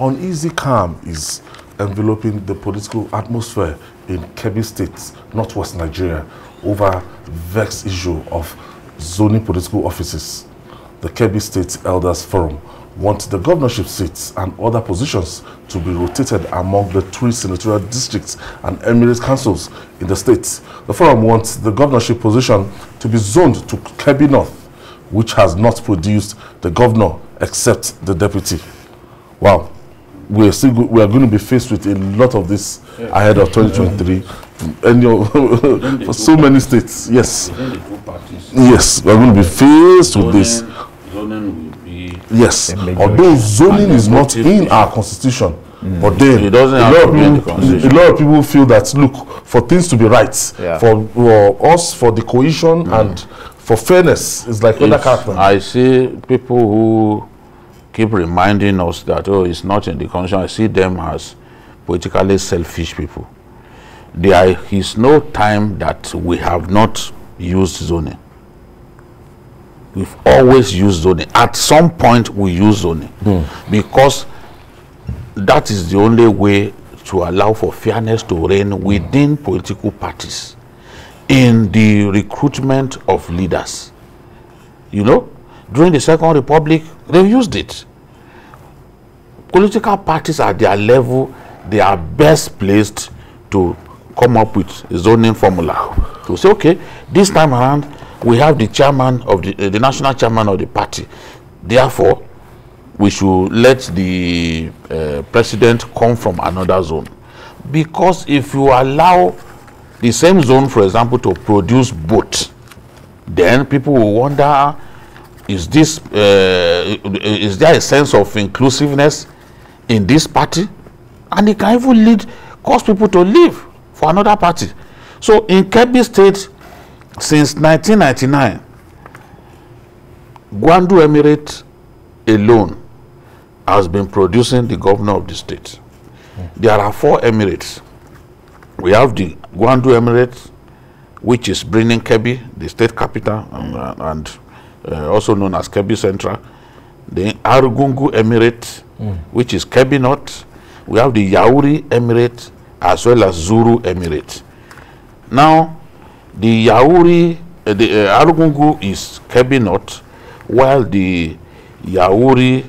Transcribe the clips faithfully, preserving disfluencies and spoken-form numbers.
uneasy calm is enveloping the political atmosphere in Kebbi State, northwest Nigeria, over vexed issue of zoning political offices. The Kebbi State Elders Forum wants the governorship seats and other positions to be rotated among the three senatorial districts and emirate councils in the state. The forum wants the governorship position to be zoned to Kebbi North, which has not produced the governor except the deputy. Wow. We're still go we are going to be faced with a lot of this yeah. ahead of twenty twenty-three, yeah. and your for so many states. Yes, yes, we are going to be faced zoning, with this. Zoning will be yes, although zoning is not in our constitution, mm. but then it doesn't a, lot of people, the a lot of people feel that look for things to be right yeah. for, for us for the cohesion mm. and for fairness. It's like other character. I see people who keep reminding us that, oh, it's not in the constitution. I see them as politically selfish people. There is no time that we have not used zoning. We've always used zoning. At some point, we use zoning mm. because that is the only way to allow for fairness to reign within political parties in the recruitment of leaders. You know, during the Second Republic, they used it. Political parties at their level, they are best placed to come up with a zoning formula. To say, okay, this time around, we have the chairman of the, uh, the national chairman of the party. Therefore, we should let the uh, president come from another zone. Because if you allow the same zone, for example, to produce both, then people will wonder, Is this uh, is there a sense of inclusiveness in this party? And it can even lead cause people to leave for another party. So in Kebbi State, since nineteen ninety-nine, Gwandu Emirate alone has been producing the governor of the state. Mm. There are four emirates. We have the Gwandu Emirate, which is bringing Kebbi, the state capital, and, and Uh, also known as Kebbi Central, the Argungu Emirate, mm. which is Kebbi North. We have the Yauri Emirate as well as Zuru Emirate. Now, the Yauri, uh, the uh, Argungu is Kebbi North, while the Yauri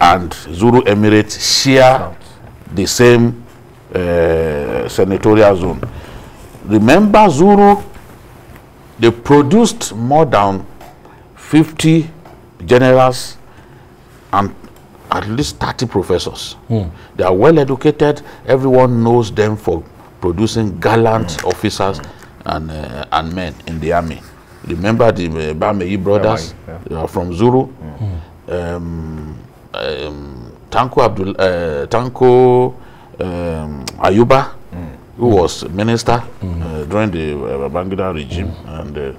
and Zuru Emirate share the same uh, senatorial zone. Remember, Zuru, they produced more than fifty generals and at least thirty professors. Mm. They are well educated. Everyone knows them for producing gallant mm. officers and uh, and men in the army. Remember the uh, Bamayi brothers yeah, like, yeah. Uh, from Zuru, mm. um, um, Tanko Abdul, uh, Tanko um, Ayuba, mm. who was minister mm. uh, during the uh, Bangida regime, mm. and. Uh,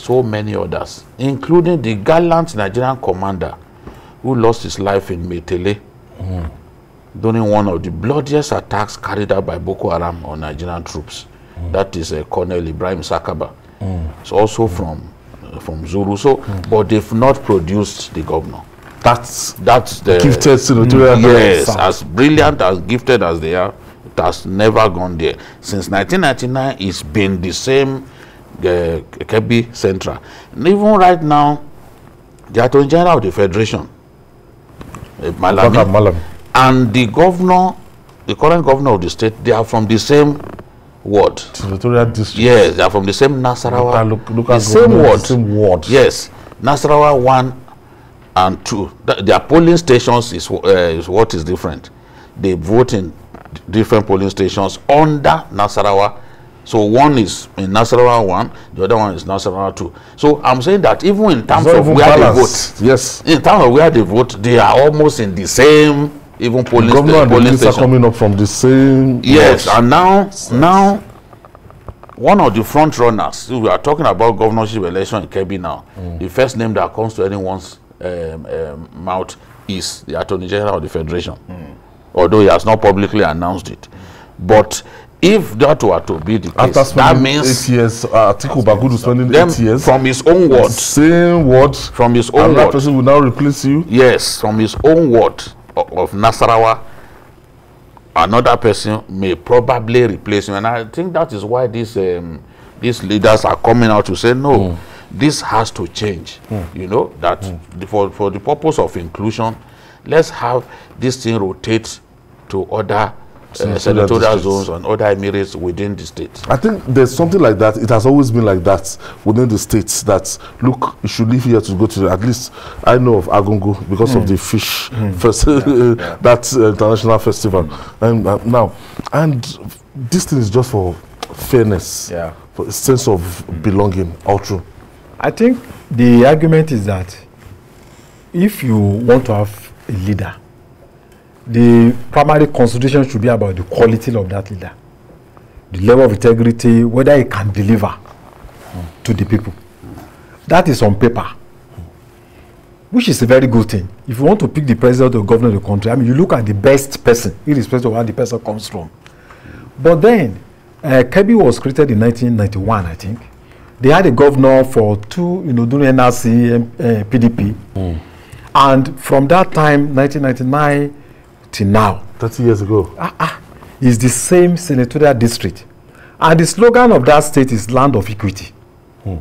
so many others, including the gallant Nigerian commander who lost his life in Metele mm. during one of the bloodiest attacks carried out by Boko Haram on Nigerian troops. Mm. That is uh, Colonel Ibrahim Sakaba. Mm. It's also mm. from uh, from Zuru. So, mm. but they've not produced the governor. That's that's the gifted senatorial. Mm, yes, as brilliant as gifted as they are, it has never gone there since nineteen ninety-nine. It's been the same. Uh, Kebbi Central. And even right now, the Attorney General of the Federation, uh, Malami, Malami, and the governor, the current governor of the state, they are from the same ward. Senatorial district. Yes, they are from the same Nasarawa. Look, look, look the same ward. Same ward. Yes, Nasarawa one and two. Th their polling stations is, uh, is what is different. They vote in different polling stations under Nasarawa. So one is in Nasarawa one, the other one is Nasarawa two. So I'm saying that even in terms of where balance. They vote, yes, in terms of where they vote, they are almost in the same even polling station. Governor and the police are coming up from the same. Yes, roads. And now, yes. now, one of the front runners. We are talking about governorship election in Kebbi now. Mm. The first name that comes to anyone's um, um, mouth is the Attorney General of the Federation, mm. although he has not publicly announced it, but. If that were to be the case, after that means eight years, uh, Atiku Bagudu spending eight years from his own word, same word from his own word, and that person will now replace you. Yes, from his own word, of Nasarawa, another person may probably replace him. And I think that is why these um, these leaders are coming out to say no, mm. this has to change. Mm. You know that mm. for for the purpose of inclusion, let's have this thing rotate to other uh, senatorial zones and other emirates within the state. I think there's something like that. It has always been like that within the states. That look, you should leave here to go to the, at least I know of Argungu because mm. of the fish mm. first yeah, yeah. that uh, international festival. Mm. And uh, now, and this thing is just for fairness, yeah, for a sense of mm. belonging. Outro. I think the argument is that if you want to have a leader, the primary consideration should be about the quality of that leader, the level of integrity, whether he can deliver mm. to the people. That is on paper, which is a very good thing. If you want to pick the president or governor of the country, I mean, you look at the best person, irrespective of where the person comes from. But then, uh, Kebbi was created in nineteen ninety-one, I think. They had a governor for two, you know, during N R C and uh, P D P. Mm. And from that time, nineteen ninety-nine, till now, thirty years ago, ah, ah, is the same senatorial district, and the slogan of that state is "Land of Equity." Hmm.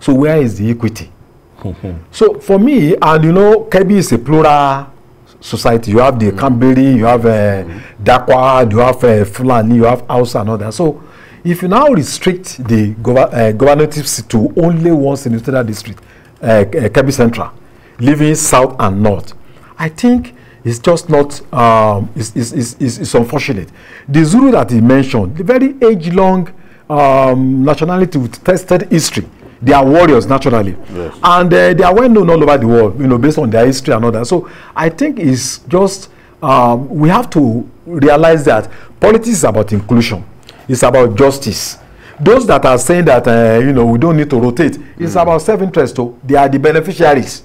So where is the equity? Hmm. So for me, and you know, Kebbi is a plural society. You have the hmm. Kambali, you have uh, hmm. Dakwa, you have uh, Fulani, you have Hausa and all that. So if you now restrict the gover uh, governatives to only one senatorial district, uh, uh, Kebbi Central, leaving south and north, I think it's just not, um, it's, it's, it's, it's unfortunate. The Zuru that he mentioned, the very age-long um, nationality with tested history, they are warriors naturally. Yes. And uh, they are well known all over the world, you know, based on their history and all that. So I think it's just, um, we have to realize that politics is about inclusion. It's about justice. Those that are saying that, uh, you know, we don't need to rotate, it's mm. about self-interest, so they are the beneficiaries.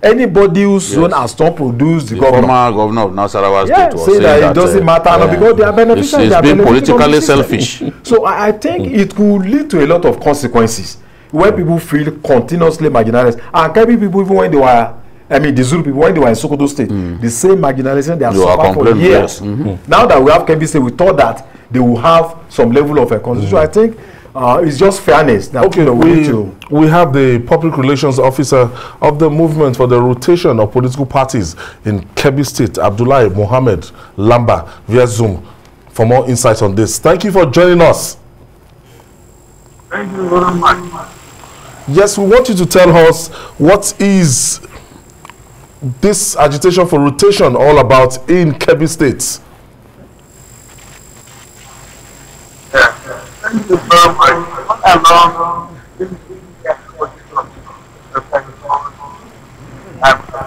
Anybody who's yes. own has not produced the, the governor. Former governor of Nasarawa State yeah, was saying that, that it doesn't uh, matter yeah. because they are beneficial. It's, it's being politically selfish. So I, I think mm. it could lead to a lot of consequences where mm. people feel continuously marginalized. And Kebbi people, even when they were, I mean, the Zulu people, when they were in Sokoto State, mm. the same marginalization they have suffered for years. Yes. Mm -hmm. Now that we have Kebbi State, we thought that they will have some level of a constitution. Mm. So I think Uh, it's just fairness. That okay, we, to we have the public relations officer of the movement for the rotation of political parties in Kebbi State, Abdullahi Mohammed Lamba, via Zoom, for more insights on this. Thank you for joining us. Thank you very much. Yes, we want you to tell us what is this agitation for rotation all about in Kebbi State. Yeah. Thank you very much. What along this I'm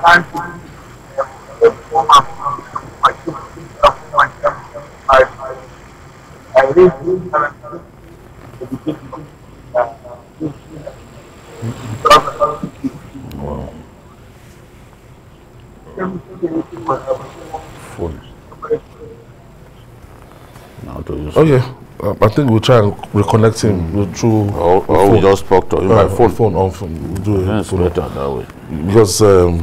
thanking the former I really have Oh yeah. I think we'll try and reconnect him mm. through. Or, or we just spoke to him. Uh, my phone, phone off. We'll do it so better that way. Because um,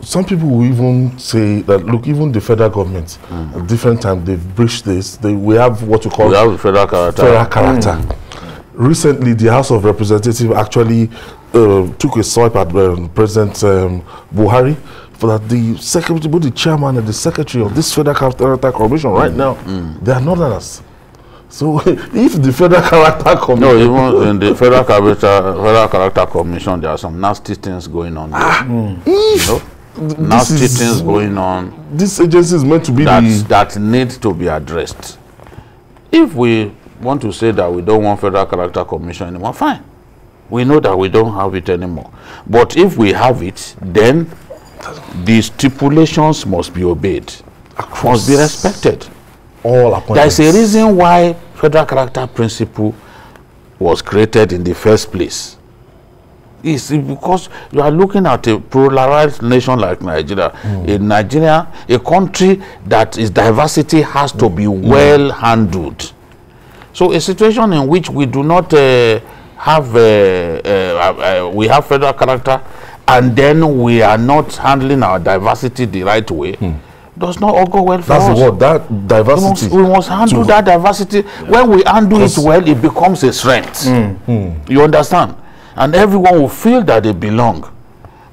some people will even say that look, even the federal government, mm. at different times they've breached this. They we have what you call we have the federal character. Federal character. Mm. Recently, the House of Representatives actually uh, took a swipe at um, President um, Buhari for that the secretary, both the chairman and the secretary of this federal character commission right mm. now, mm. they are northerners. So, if the Federal Character Commission... No, even in the Federal Character, Federal Character Commission, there are some nasty things going on. Ah, mm. If you know, nasty is, things going on... This agency is meant to be... That, the that need to be addressed. If we want to say that we don't want Federal Character Commission anymore, fine. We know that we don't have it anymore. But if we have it, then the stipulations must be obeyed, must be respected. All appointments. There is a reason why federal character principle was created in the first place. It's because you are looking at a pluralized nation like Nigeria. Mm. In Nigeria, a country that its diversity has to be well mm. handled. So a situation in which we do not uh, have, uh, uh, uh, we have federal character and then we are not handling our diversity the right way, mm. does not all go well for That's us. That's the word, that diversity. We must, we must handle to, that diversity. Yeah. When we handle it well, it becomes a strength. Mm, mm. You understand? And everyone will feel that they belong.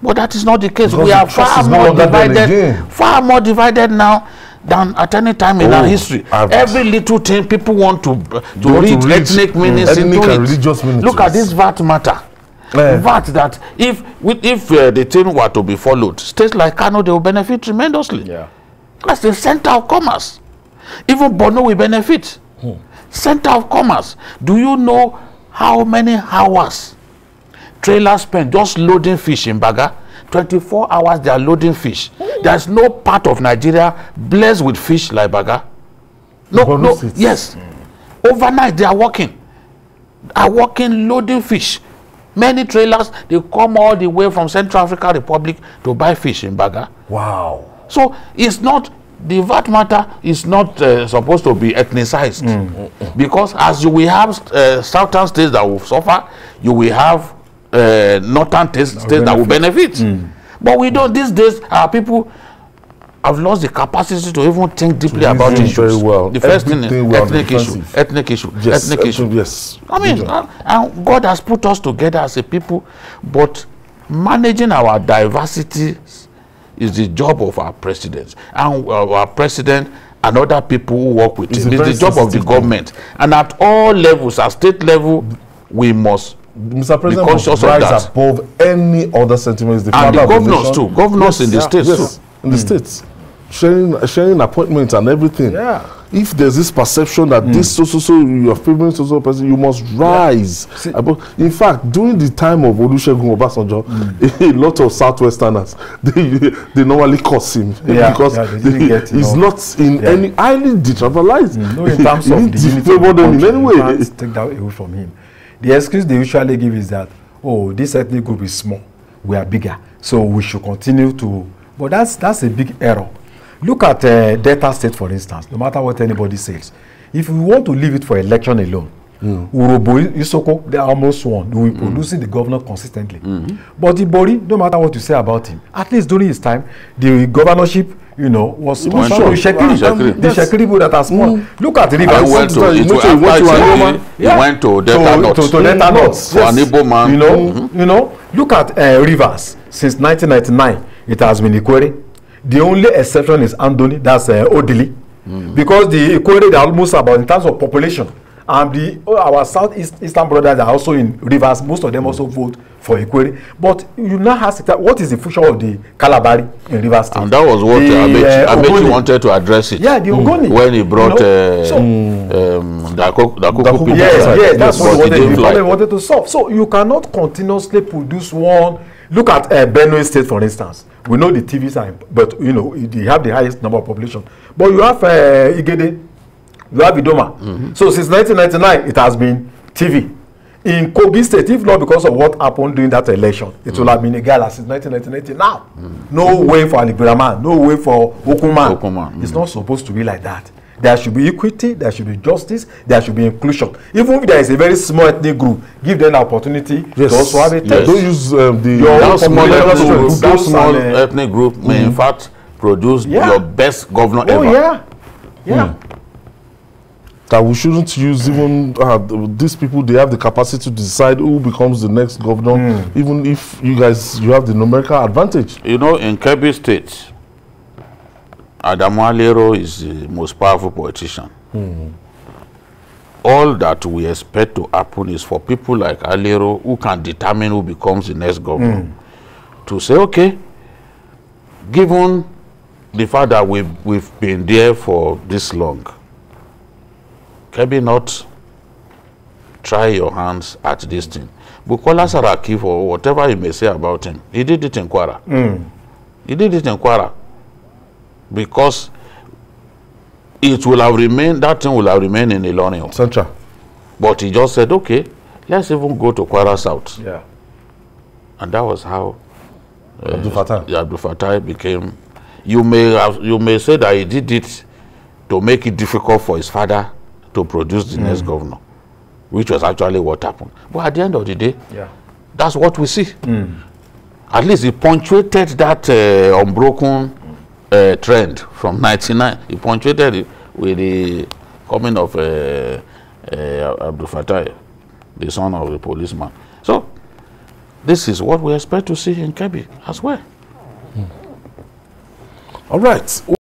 But that is not the case. Because we are far more divided, far more divided now than at any time in oh, our history. I've Every little thing, people want to, uh, to, want read, to read ethnic meanings mm, ethnic into and religious meanings. Look at this V A T matter. Yeah. V A T that if if uh, the thing were to be followed, states like Kano, they will benefit tremendously. Yeah. That's the center of commerce. Even Borno will benefit. Hmm. Center of commerce. Do you know how many hours trailers spend just loading fish in Baga? twenty-four hours they are loading fish. Hmm. There's no part of Nigeria blessed with fish like Baga. No, Borno no, sits. Yes. Hmm. Overnight they are working. Are working loading fish. Many trailers, they come all the way from Central African Republic to buy fish in Baga. Wow. So it's not, the V A T matter is not uh, supposed to be ethnicized. Mm. Because as you will have uh, southern states that will suffer, you will have uh, northern states, states that will benefit. Mm. But we don't, these days, our people have lost the capacity to even think deeply to about issues. Very well. The first Everything thing is ethnic issue, ethnic issue, yes, ethnic issue. Yes. I mean, uh, and God has put us together as a people, but managing our diversity is the job of our president and uh, our president and other people who work with it's him. It's the job of the government, and at all levels, at state level, we must Mister President be conscious rise of that. Above any other sentiments, the and the governors too, governors yes, in the yeah, states yes, too, in the mm. states, sharing sharing appointments and everything. Yeah. If there's this perception that mm. this so so so your favorite so so person, you must rise. Yeah. Above. In fact, during the time of Olusegun Obasanjo, mm. a lot of Southwesterners they they normally curse him yeah. because yeah, they they, get, he's know. not in yeah. any highly detrimentalized. Mm. No, in terms he of the country, in any way. You can't take that away from him. The excuse they usually give is that oh, this ethnic group is small, we are bigger, so we should continue to. But that's that's a big error. Look at uh, Delta State, for instance, no matter what anybody says. If we want to leave it for election alone, mm. Urobo, Isoko, they are almost won. We're producing mm. the governor consistently. Mm. But Ibori, no matter what you say about him, at least during his time, the governorship, you know, was sure. The Shekiri that has won. Mm. Look at Rivers. He went to, to, to, to, yeah. went to Delta North. To, to, to mm. Delta North. Yes. For an Igbo man. You know, mm-hmm. you know, look at uh, Rivers. Since nineteen ninety-nine, it has been a query. The only exception is Andoni, that's uh, Odili, mm. because the Ikwere are almost about in terms of population, and the our southeast eastern brothers are also in Rivers. Most of them mm. also vote for Ikwere. But you now ask what is the future of the Calabari in Rivers State? And that was what the, uh, Amechi, uh, Amechi wanted to address it. Yeah, the Ogoni. Mm. When he brought the Dakwa people. Yes, yes, that's what he wanted, like. They wanted to solve. So you cannot continuously produce one. Look at uh, Benue State, for instance. We know the T Vs are, but you know they have the highest number of population. But you have uh, Igede, you have Idoma. Mm-hmm. So since nineteen ninety-nine, it has been T V. In Kogi State, if not because of what happened during that election, it mm. will have been a gala since nineteen ninety-nine. Now, mm. no way for Alibiraman, no way for Okuma. Okuma. Mm. It's not supposed to be like that. There should be equity, there should be justice, there should be inclusion. Even if there is a very small ethnic group, give them the opportunity yes. to also have a test. Yes. Don't use um, the that small ethnic group, that small ethnic group may mm. in fact produce yeah. your best governor oh, ever. Oh yeah, yeah. Mm. That we shouldn't use even uh, these people. They have the capacity to decide who becomes the next governor, mm. even if you guys you have the numerical advantage. You know, in Kebbi State, Adam Alero is the most powerful politician. Mm. All that we expect to happen is for people like Alero, who can determine who becomes the next governor, mm. to say, okay, given the fact that we've, we've been there for this long, can we not try your hands at this thing? Bukola Saraki, for whatever you may say about him, he did it in Kwara. Mm. He did it in Kwara. Because it will have remained, that thing will have remained in Ilonio. Central. But he just said, okay, let's even go to Kwara South. Yeah. And that was how uh, Abdulfatai. Abdulfatai became. You may have, you may say that he did it to make it difficult for his father to produce the mm. next governor, which was actually what happened. But at the end of the day, yeah. that's what we see. Mm. At least he punctuated that uh, unbroken uh, trend from ninety-nine. He punctuated it with the coming of uh, uh, Abdulfatai, the son of a policeman. So this is what we expect to see in Kebbi as well. Mm. All right.